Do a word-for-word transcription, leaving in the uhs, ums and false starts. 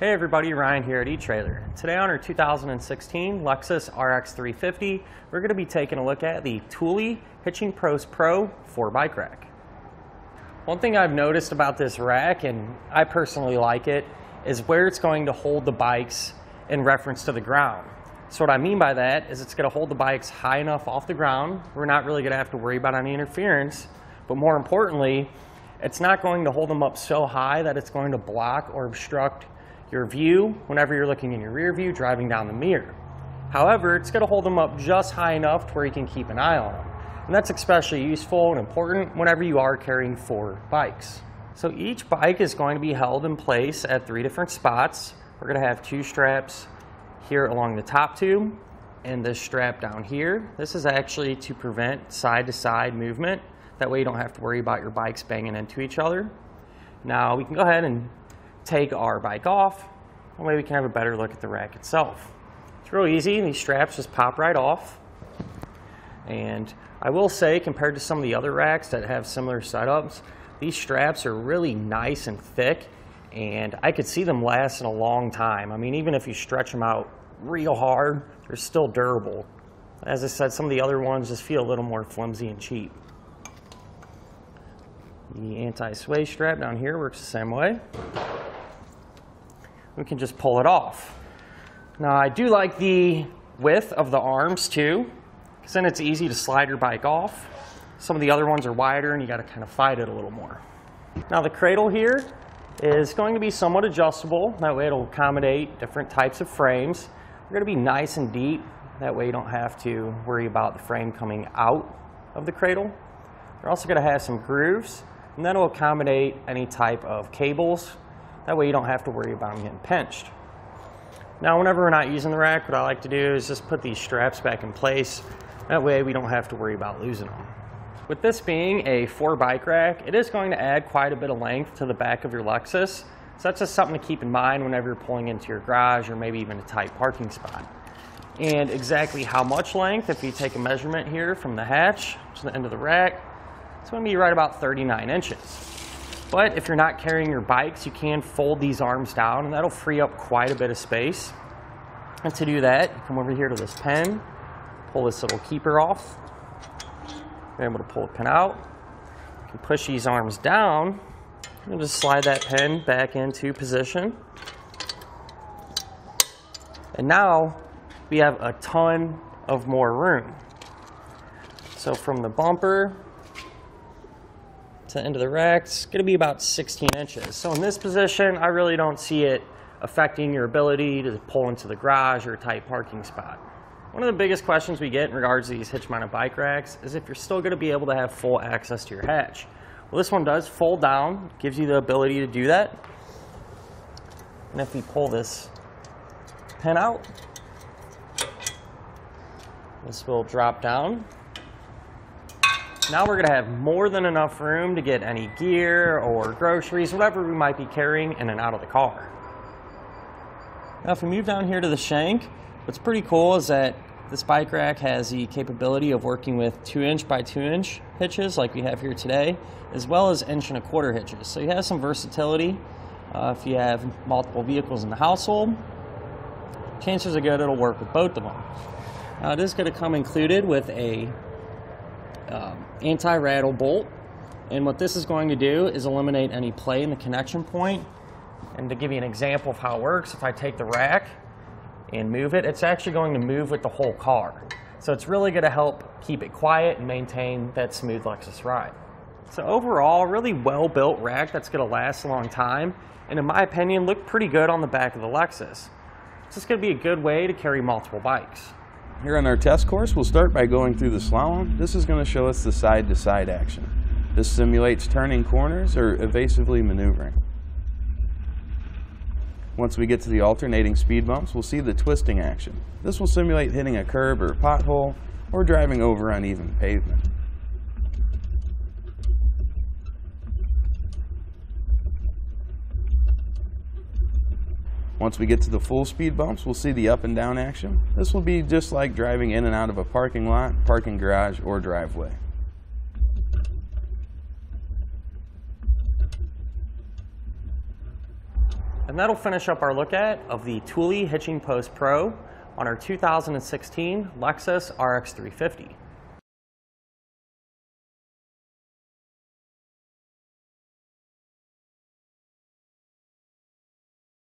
Hey everybody, Ryan here at eTrailer. Today on our two thousand sixteen Lexus R X three fifty, we're going to be taking a look at the Thule Hitching Post Pro four bike rack. One thing I've noticed about this rack, and I personally like it, is where it's going to hold the bikes in reference to the ground. So what I mean by that is it's going to hold the bikes high enough off the ground. We're not really going to have to worry about any interference, but more importantly, it's not going to hold them up so high that it's going to block or obstruct your view whenever you're looking in your rear view driving down the mirror. However, it's going to hold them up just high enough to where you can keep an eye on them. And that's especially useful and important whenever you are carrying four bikes. So each bike is going to be held in place at three different spots. We're going to have two straps here along the top tube and this strap down here. This is actually to prevent side-to-side movement. That way you don't have to worry about your bikes banging into each other. Now we can go ahead and take our bike off, that way we can have a better look at the rack itself. It's real easy, these straps just pop right off. And I will say, compared to some of the other racks that have similar setups, these straps are really nice and thick, and I could see them lasting a long time. I mean, even if you stretch them out real hard, they're still durable. As I said, some of the other ones just feel a little more flimsy and cheap. The anti-sway strap down here works the same way. We can just pull it off. Now I do like the width of the arms too, because then it's easy to slide your bike off. Some of the other ones are wider and you gotta kind of fight it a little more. Now the cradle here is going to be somewhat adjustable, that way it'll accommodate different types of frames. They're gonna be nice and deep, that way you don't have to worry about the frame coming out of the cradle. They're also going to have some grooves, and that'll accommodate any type of cables. That way you don't have to worry about them getting pinched. Now whenever we're not using the rack, what I like to do is just put these straps back in place. That way we don't have to worry about losing them. With this being a four bike rack, it is going to add quite a bit of length to the back of your Lexus. So that's just something to keep in mind whenever you're pulling into your garage or maybe even a tight parking spot. And exactly how much length, if you take a measurement here from the hatch to the end of the rack, it's going to be right about thirty-nine inches. But if you're not carrying your bikes, you can fold these arms down and that'll free up quite a bit of space. And to do that, you come over here to this pin, pull this little keeper off. You're able to pull the pin out. You can push these arms down and just slide that pin back into position. And now we have a ton of more room. So from the bumper to the end of the rack, it's going to be about sixteen inches. So in this position, I really don't see it affecting your ability to pull into the garage or a tight parking spot. One of the biggest questions we get in regards to these hitch mounted bike racks is if you're still going to be able to have full access to your hatch. Well, this one does fold down, gives you the ability to do that. And if we pull this pin out, this will drop down. Now we're going to have more than enough room to get any gear or groceries, whatever we might be carrying in and out of the car. Now if we move down here to the shank, what's pretty cool is that this bike rack has the capability of working with two inch by two inch hitches like we have here today, as well as inch and a quarter hitches. So you have some versatility uh, if you have multiple vehicles in the household. Chances are good it'll work with both of them. Now it is going to come included with a Um, anti-rattle bolt, and what this is going to do is eliminate any play in the connection point. And to give you an example of how it works, if I take the rack and move it, it's actually going to move with the whole car. So it's really going to help keep it quiet and maintain that smooth Lexus ride. So overall, really well-built rack that's going to last a long time, and in my opinion, look pretty good on the back of the Lexus. It's just going to be a good way to carry multiple bikes. Here on our test course, we'll start by going through the slalom. This is going to show us the side-to-side action. This simulates turning corners or evasively maneuvering. Once we get to the alternating speed bumps, we'll see the twisting action. This will simulate hitting a curb or a pothole or driving over uneven pavement. Once we get to the full speed bumps, we'll see the up and down action. This will be just like driving in and out of a parking lot, parking garage, or driveway. And And that'll finish up our look at of the Thule Hitching Post Pro on our two thousand sixteen Lexus R X three fifty.